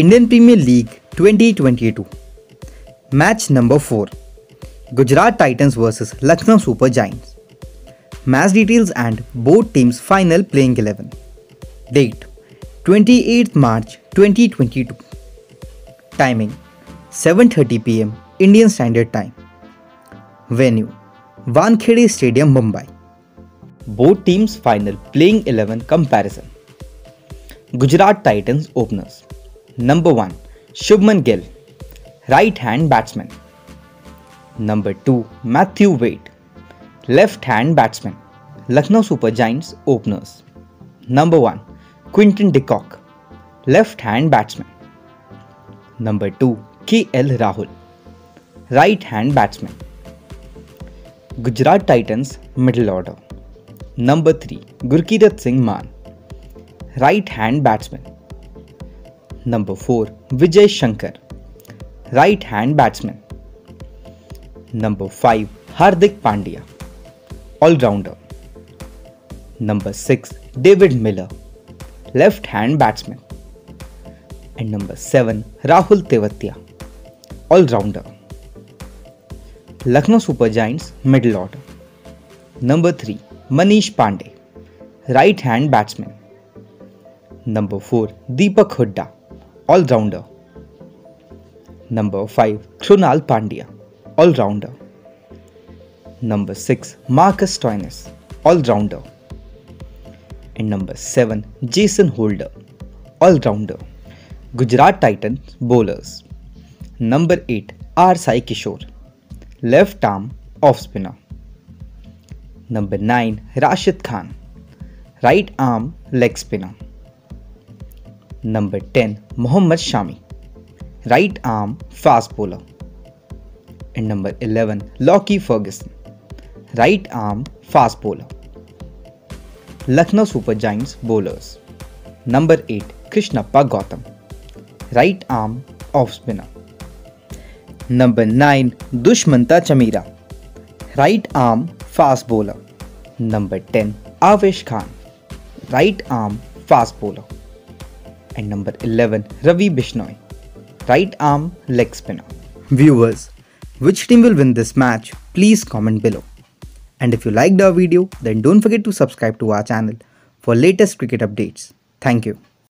Indian Premier League 2022 Match number 4 Gujarat Titans vs Lucknow Super Giants Match details and both teams' final playing 11 Date 28th March 2022 Timing 7:30 PM Indian Standard Time Venue Vankhede Stadium, Mumbai Both teams' final playing 11 comparison Gujarat Titans openers Number 1 Shubman Gill Right-hand batsman Number 2 Matthew Wade Left-hand batsman Lucknow Super Giants openers Number 1 Quinton de Kock Left-hand batsman Number 2 KL Rahul Right-hand batsman Gujarat Titans middle order Number 3 Gurkirat Singh Mann Right-hand batsman Number 4 Vijay Shankar Right-hand batsman Number 5 Hardik Pandya All-rounder Number 6 David Miller Left-hand batsman And Number 7 Rahul Tewatia All-rounder Lucknow Super Giants middle order Number 3 Manish Pandey Right-hand batsman Number 4 Deepak Hooda All-rounder Number 5 Krunal Pandya All-rounder Number 6 Marcus Stoinis All-rounder And Number 7 Jason Holder All-rounder Gujarat Titans bowlers Number 8 R Sai Kishore Left arm off spinner Number 9 Rashid Khan Right arm leg spinner Number 10 Mohammed Shami Right arm fast bowler And Number 11 Lockie Ferguson Right arm fast bowler Lucknow Super Giants bowlers Number 8 Krishnappa Gautam Right arm off spinner Number 9 Dushmanta Chamira Right arm fast bowler Number 10 Avesh Khan Right arm fast bowler And Number 11 Ravi Bishnoi Right arm leg spinner. Viewers, which team will win this match? Please comment below. And if you liked our video, then don't forget to subscribe to our channel for latest cricket updates. Thank you.